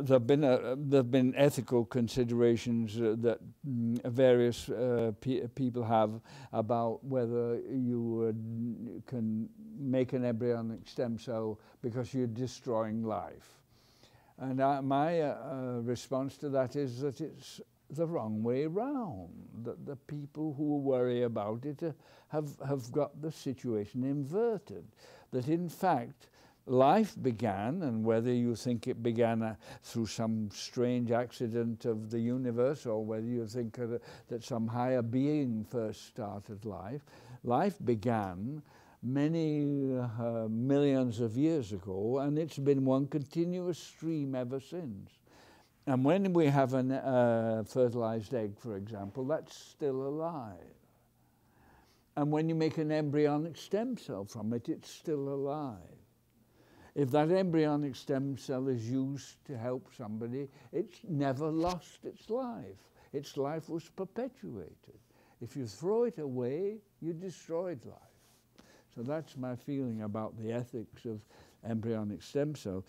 there have been ethical considerations that various people have about whether you can make an embryonic stem cell because you're destroying life. And my response to that is that it's the wrong way round, that the people who worry about it have got the situation inverted, that in fact life began, and whether you think it began through some strange accident of the universe or whether you think that some higher being first started life, life began many millions of years ago, and it's been one continuous stream ever since. And when we have a fertilized egg, for example, that's still alive. And when you make an embryonic stem cell from it, it's still alive. If that embryonic stem cell is used to help somebody, it's never lost its life. Its life was perpetuated. If you throw it away, you destroyed life. So that's my feeling about the ethics of embryonic stem cells.